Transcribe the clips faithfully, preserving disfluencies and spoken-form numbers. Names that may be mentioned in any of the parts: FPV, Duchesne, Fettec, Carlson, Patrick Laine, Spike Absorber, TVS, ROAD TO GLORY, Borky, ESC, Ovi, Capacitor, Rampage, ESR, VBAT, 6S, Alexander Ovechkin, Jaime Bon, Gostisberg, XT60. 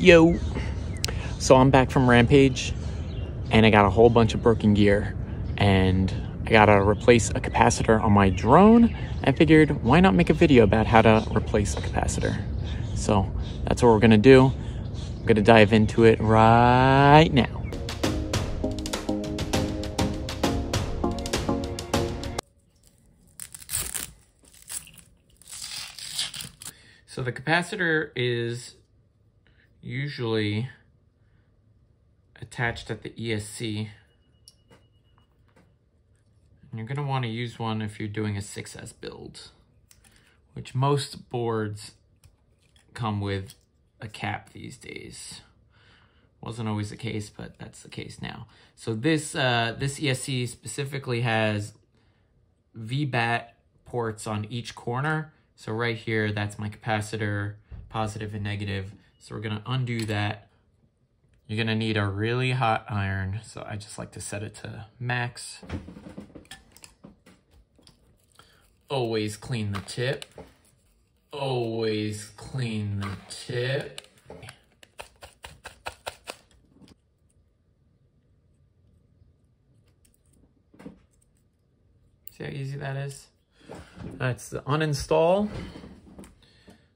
Yo, so I'm back from Rampage and I got a whole bunch of broken gear and I gotta replace a capacitor on my drone. I figured, why not make a video about how to replace a capacitor? So that's what we're gonna do. I'm gonna dive into it right now. So the capacitor is usually attached at the E S C. And you're gonna wanna use one if you're doing a six S build, which most boards come with a cap these days. Wasn't always the case, but that's the case now. So this, uh, this E S C specifically has V BAT ports on each corner. So right here, that's my capacitor, positive and negative. So we're gonna undo that. You're gonna need a really hot iron. So I just like to set it to max. Always clean the tip. Always clean the tip. See how easy that is? That's the uninstall.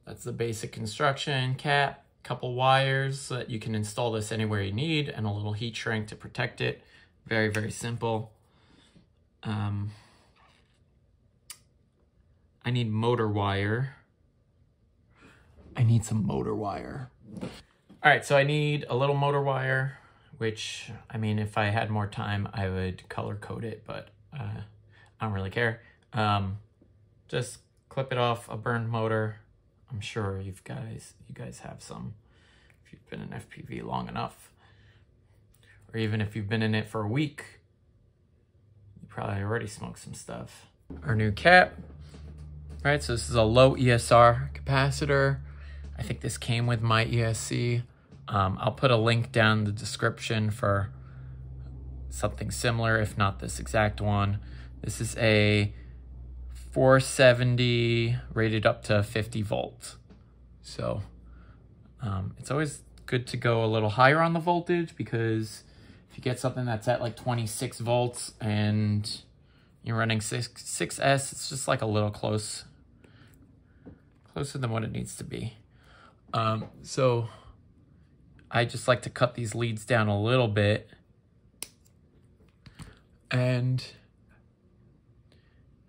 That's the basic construction cap, couple wires so that you can install this anywhere you need, and a little heat shrink to protect it. Very, very simple. Um, I need motor wire. I need some motor wire. All right, so I need a little motor wire, which, I mean, if I had more time, I would color code it, but uh, I don't really care. Um, just clip it off a burned motor. I'm sure you guys, you guys have some if you've been in F P V long enough, or even if you've been in it for a week, you probably already smoked some stuff. Our new cap, all right? So this is a low E S R capacitor. I think this came with my E S C. Um, I'll put a link down in the description for something similar, if not this exact one. This is a four seventy rated up to fifty volt. So um, it's always good to go a little higher on the voltage, because if you get something that's at like twenty-six volts and you're running six S, it's just like a little close, closer than what it needs to be. Um, so I just like to cut these leads down a little bit and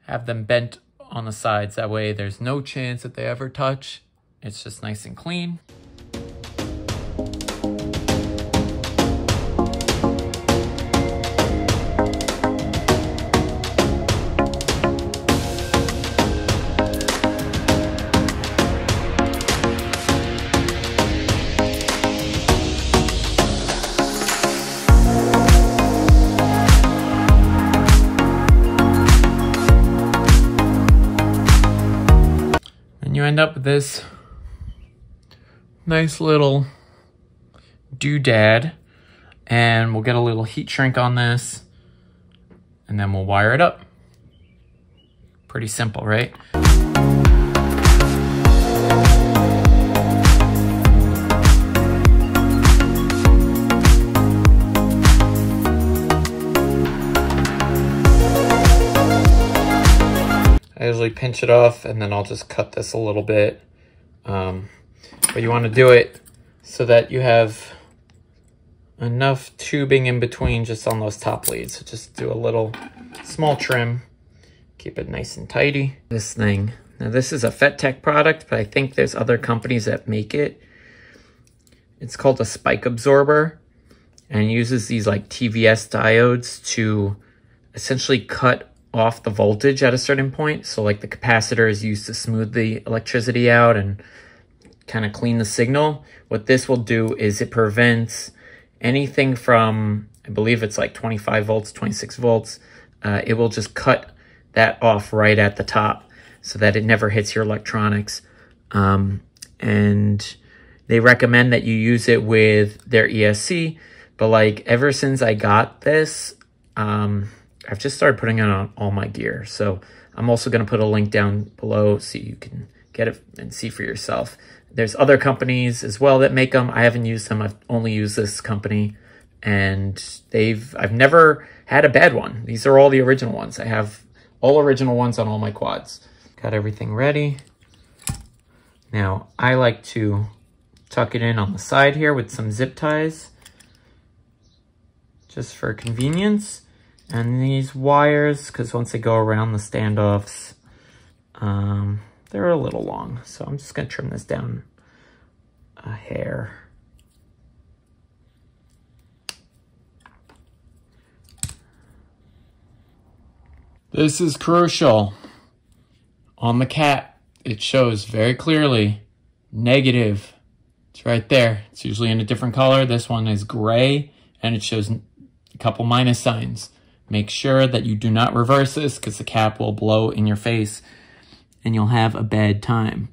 have them bent on the sides. That way there's no chance that they ever touch. It's just nice and clean. End up with this nice little doodad, and we'll get a little heat shrink on this and then we'll wire it up. Pretty simple, right? I usually pinch it off and then I'll just cut this a little bit. Um, but you want to do it so that you have enough tubing in between just on those top leads. So just do a little small trim, keep it nice and tidy. This thing, now this is a Fettec product, but I think there's other companies that make it. It's called a Spike Absorber, and it uses these like T V S diodes to essentially cut off the voltage at a certain point. So like the capacitor is used to smooth the electricity out and kind of clean the signal. What this will do is it prevents anything from, I believe it's like twenty-five volts, twenty-six volts. Uh, it will just cut that off right at the top so that it never hits your electronics. Um, and they recommend that you use it with their E S C. But like ever since I got this, um, I've just started putting it on all my gear. So I'm also going to put a link down below so you can get it and see for yourself. There's other companies as well that make them. I haven't used them. I've only used this company, and they've I've never had a bad one. These are all the original ones. I have all original ones on all my quads. Got everything ready. Now, I like to tuck it in on the side here with some zip ties, just for convenience. And these wires, because once they go around the standoffs, um, they're a little long. So I'm just gonna trim this down a hair. This is crucial. On the cat, it shows very clearly negative. It's right there. It's usually in a different color. This one is gray, and it shows a couple minus signs. Make sure that you do not reverse this, because the cap will blow in your face and you'll have a bad time.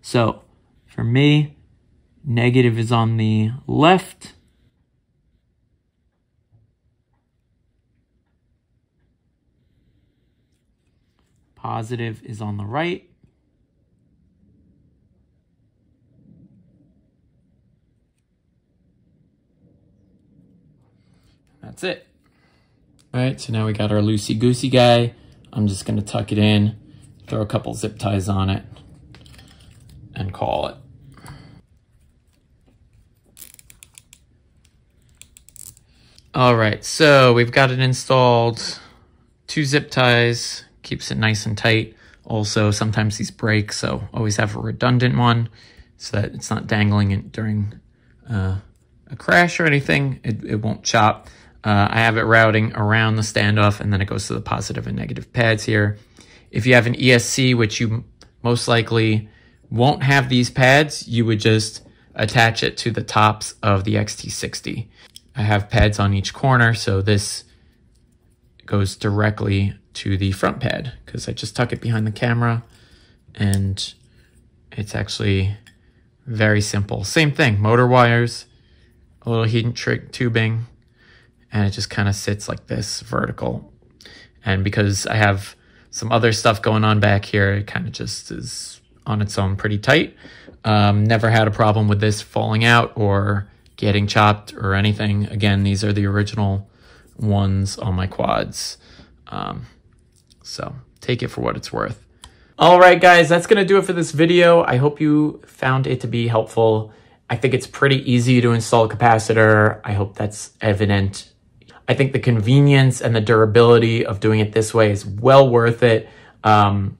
So for me, negative is on the left. Positive is on the right. That's it. All right, so now we got our loosey-goosey guy. I'm just gonna tuck it in, throw a couple zip ties on it, and call it. All right, so we've got it installed. Two zip ties. Keeps it nice and tight. Also, sometimes these break, so always have a redundant one so that it's not dangling it during uh, a crash or anything. It, it won't chop. Uh, I have it routing around the standoff, and then it goes to the positive and negative pads here. If you have an E S C, which you most likely won't have these pads, you would just attach it to the tops of the X T sixty. I have pads on each corner, so this goes directly to the front pad, because I just tuck it behind the camera, and it's actually very simple. Same thing, motor wires, a little heat and trick tubing, and it just kind of sits like this vertical. And because I have some other stuff going on back here, it kind of just is on its own pretty tight. Um, never had a problem with this falling out or getting chopped or anything. Again, these are the original ones on my quads. Um, So take it for what it's worth. All right, guys, that's going to do it for this video. I hope you found it to be helpful. I think it's pretty easy to install a capacitor. I hope that's evident. I think the convenience and the durability of doing it this way is well worth it. Um,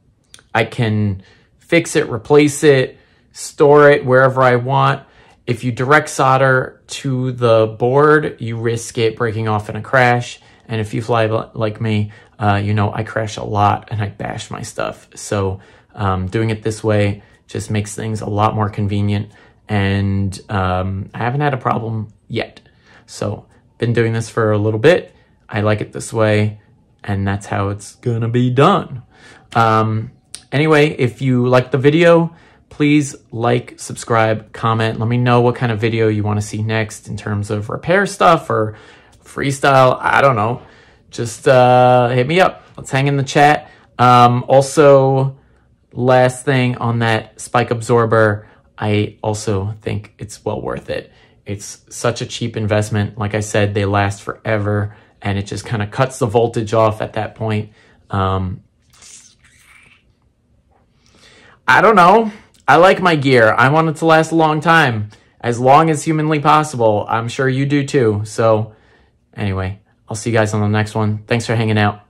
I can fix it, replace it, store it wherever I want. If you direct solder to the board, you risk it breaking off in a crash. And if you fly like me, uh, you know, I crash a lot and I bash my stuff. So um, doing it this way just makes things a lot more convenient. And um, I haven't had a problem yet. So been doing this for a little bit. I like it this way, and that's how it's gonna be done. Um, anyway, if you like the video, please like, subscribe, comment. Let me know what kind of video you want to see next in terms of repair stuff or freestyle, I don't know. Just uh, hit me up. Let's hang in the chat. Um, also, last thing on that Spike Absorber, I also think it's well worth it. It's such a cheap investment. Like I said, they last forever, and it just kind of cuts the voltage off at that point. Um, I don't know. I like my gear. I want it to last a long time, as long as humanly possible. I'm sure you do too. So anyway, I'll see you guys on the next one. Thanks for hanging out.